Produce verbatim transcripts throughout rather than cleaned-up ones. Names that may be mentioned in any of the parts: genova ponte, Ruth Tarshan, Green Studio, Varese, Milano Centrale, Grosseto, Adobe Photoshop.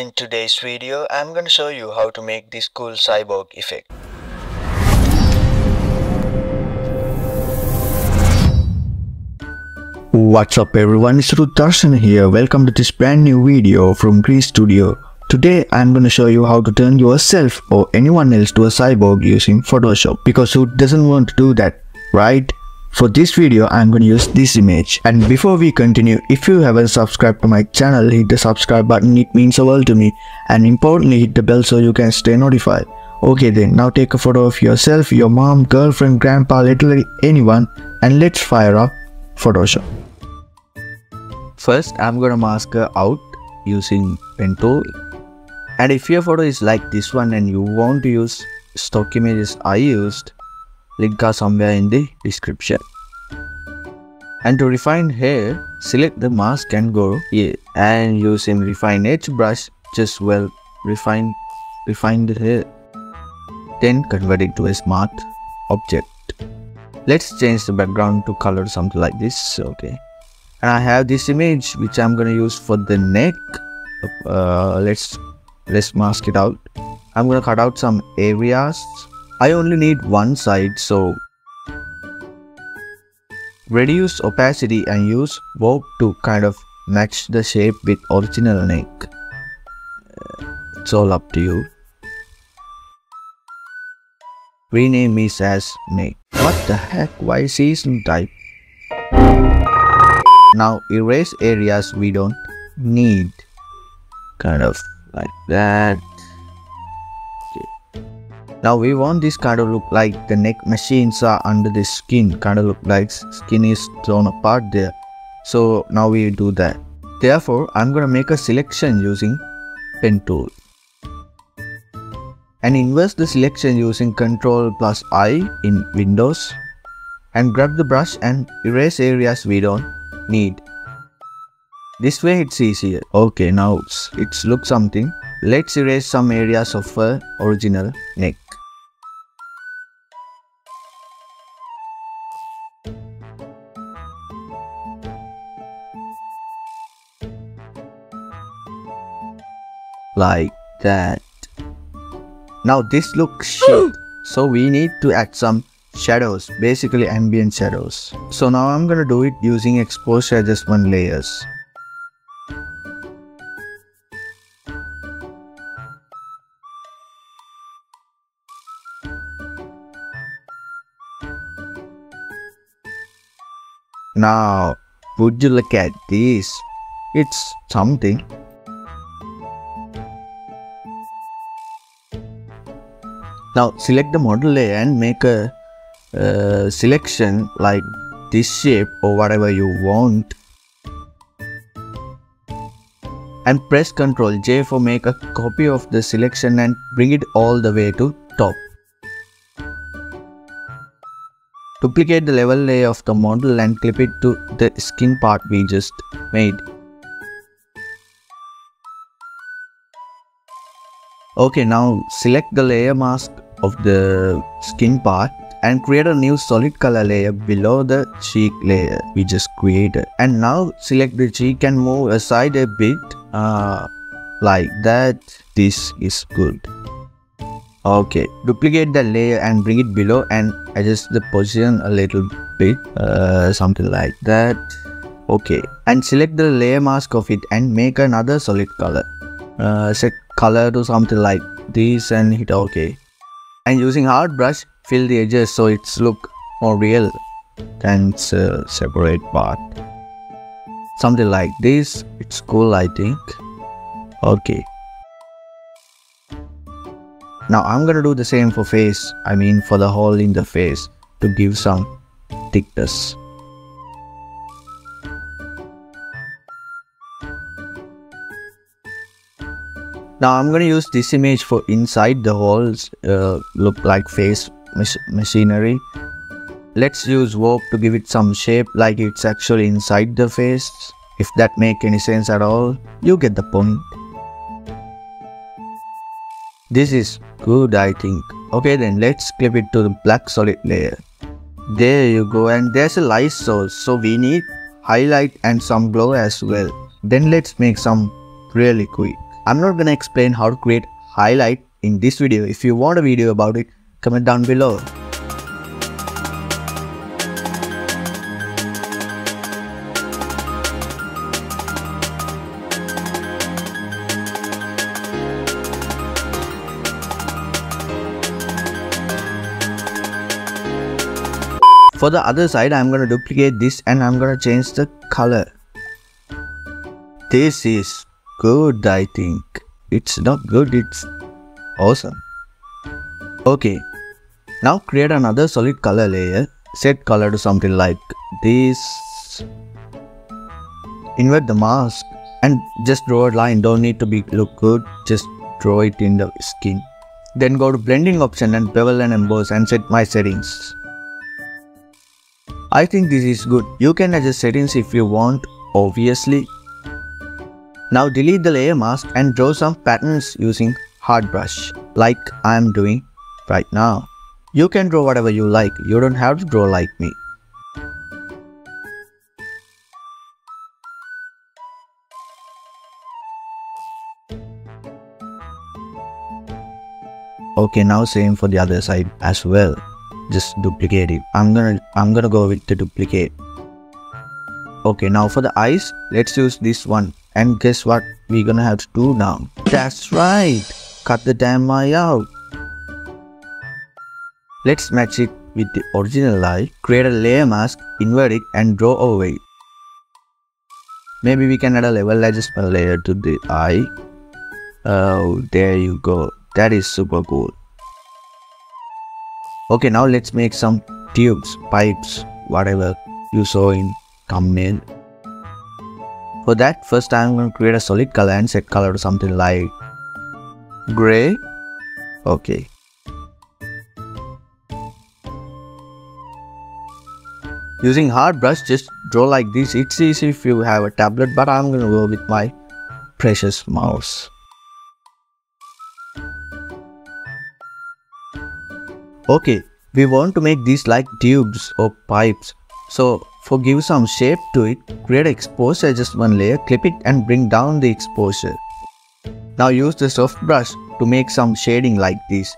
In today's video, I'm going to show you how to make this cool cyborg effect. What's up everyone, it's Ruth Tarshan here. Welcome to this brand new video from Green Studio. Today, I'm going to show you how to turn yourself or anyone else to a cyborg using Photoshop. Because who doesn't want to do that, right? For this video, I'm going to use this image. And before we continue, if you haven't subscribed to my channel, hit the subscribe button, it means the world to me. And importantly, hit the bell so you can stay notified. Okay then, now take a photo of yourself, your mom, girlfriend, grandpa, literally anyone, and let's fire up Photoshop. First, I'm going to mask her out using pen tool. And if your photo is like this one and you want to use stock images I used, link are somewhere in the description. And to refine hair, select the mask and go here and using refine edge brush, just well refine refine the hair, then convert it to a smart object. Let's change the background to color something like this. Okay, and I have this image which I'm gonna use for the neck. Uh, let's let's mask it out. I'm gonna cut out some areas. I only need one side, so reduce opacity and use warp to kind of match the shape with original neck. It's all up to you. Rename this as neck. What the heck? Why season type? Now erase areas we don't need. Kind of like that. Now we want this kind of look like the neck machines are under the skin, kind of look like skin is torn apart there. So now we do that. Therefore, I'm gonna make a selection using pen tool. And invert the selection using Ctrl plus I in Windows. And grab the brush and erase areas we don't need. This way it's easier. Okay, now it looks something. Let's erase some areas of her original neck. Like that. Now this looks shit, so we need to add some shadows, basically ambient shadows. So now I'm gonna do it using exposure adjustment layers. Now, would you look at this? It's something. Now, select the model layer and make a uh, selection like this shape or whatever you want. And press Ctrl J for make a copy of the selection and bring it all the way to top. Duplicate the level layer of the model and clip it to the skin part we just made. Okay, now select the layer mask of the skin part and create a new solid color layer below the cheek layer we just created. And now select the cheek and move aside a bit, uh, like that. This is good. Okay, duplicate the layer and bring it below and adjust the position a little bit, uh, something like that. Okay, and select the layer mask of it and make another solid color. Uh, set color to something like this and hit OK. And using hard brush, fill the edges so it's look more real than it's a separate part. Something like this, it's cool I think. Okay. Now I'm gonna do the same for face, I mean for the hole in the face to give some thickness. Now I'm gonna use this image for inside the holes, uh, look like face mach- machinery. Let's use warp to give it some shape like it's actually inside the face. If that make any sense at all, you get the point. This is good I think. Okay then, let's clip it to the black solid layer. There you go, and there's a light source, so we need highlight and some glow as well. Then let's make some really quick. I'm not gonna explain how to create highlight in this video. If you want a video about it, comment down below. For the other side, I'm gonna duplicate this and I'm gonna change the color. This is good, I think. It's not good, it's awesome. Okay, now create another solid color layer. Set color to something like this. Invert the mask and just draw a line. Don't need to be look good, just draw it in the skin. Then go to blending option and bevel and emboss and set my settings. I think this is good. You can adjust settings if you want, obviously. Now delete the layer mask and draw some patterns using hard brush, like I am doing right now. You can draw whatever you like, you don't have to draw like me. Okay, now same for the other side as well. Just duplicate it. I'm gonna I'm gonna go with the duplicate. Okay, now for the eyes, let's use this one. And guess what we're gonna have to do now? That's right! Cut the damn eye out. Let's match it with the original eye. Create a layer mask, invert it and draw over it. Maybe we can add a level adjustment layer to the eye. Oh, there you go. That is super cool. Okay, now let's make some tubes, pipes, whatever you saw in thumbnail. For that, first I'm going to create a solid color and set color to something like gray. Okay. Using hard brush, just draw like this. It's easy if you have a tablet, but I'm going to go with my precious mouse. Okay, we want to make these like tubes or pipes. So, for give some shape to it, create an exposure adjustment layer, clip it and bring down the exposure. Now use the soft brush to make some shading like this.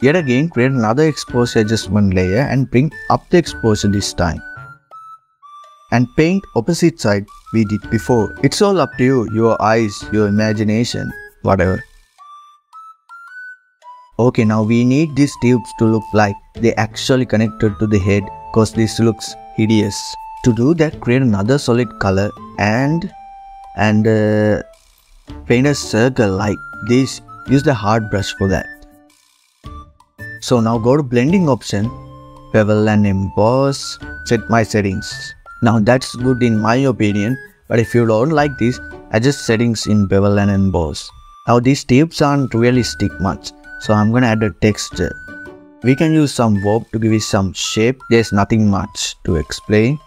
Yet again, create another exposure adjustment layer and bring up the exposure this time. And paint opposite side we did before. It's all up to you, your eyes, your imagination, whatever. Okay, now we need these tubes to look like they actually connected to the head, cause this looks hideous. To do that, create another solid color and and uh, paint a circle like this. Use the hard brush for that. So now go to blending option, bevel and emboss, set my settings. Now that's good in my opinion, but if you don't like this, adjust settings in bevel and emboss. Now these tubes aren't really stick much, so I'm gonna add a texture. We can use some warp to give it some shape. There's nothing much to explain.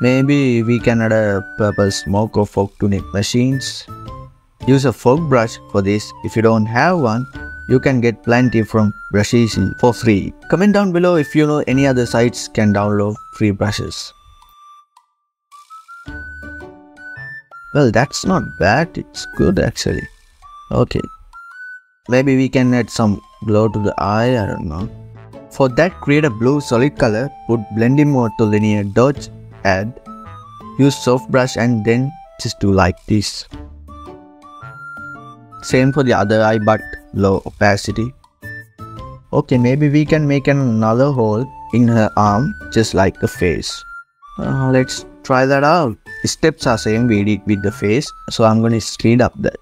Maybe we can add a purple smoke or fog to knit machines. Use a fog brush for this. If you don't have one, you can get plenty from brushes for free. Comment down below if you know any other sites can download free brushes. Well, that's not bad. It's good actually. Okay. Maybe we can add some glow to the eye, I don't know. For that, create a blue solid color, put blending mode to linear dodge, add, use soft brush and then just do like this. Same for the other eye but low opacity. Okay, maybe we can make another hole in her arm just like the face. Uh, let's try that out. Steps are same we did with the face, so I'm gonna speed up that.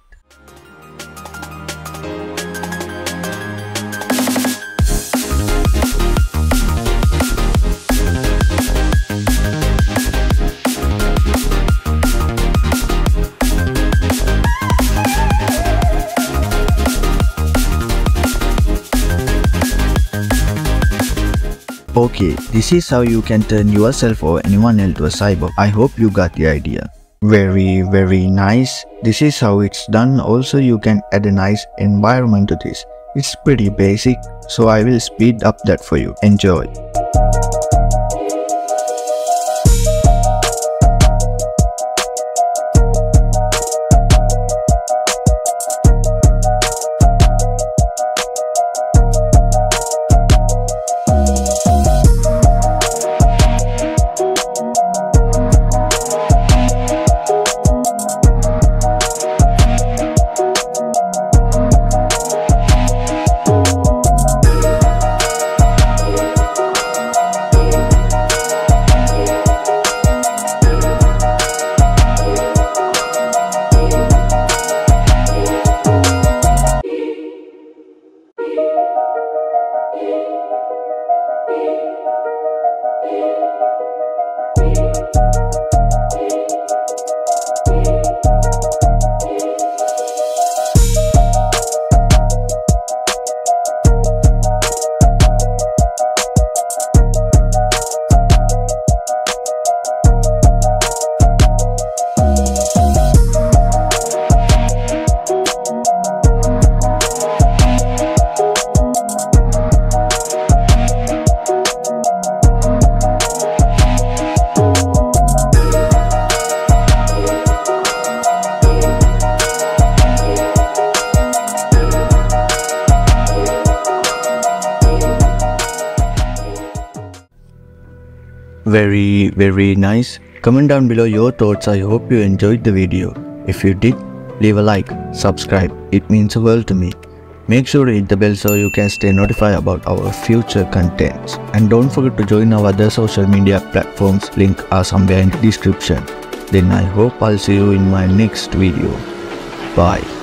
Okay, this is how you can turn yourself or anyone else to a cyborg. I hope you got the idea. Very, very nice. This is how it's done. Also, you can add a nice environment to this. It's pretty basic, so I will speed up that for you. Enjoy. Very, very nice. Comment down below your thoughts. I hope you enjoyed the video. If you did, leave a like, subscribe. It means the world to me. Make sure to hit the bell so you can stay notified about our future contents. And don't forget to join our other social media platforms. Links are somewhere in the description. Then I hope I'll see you in my next video. Bye.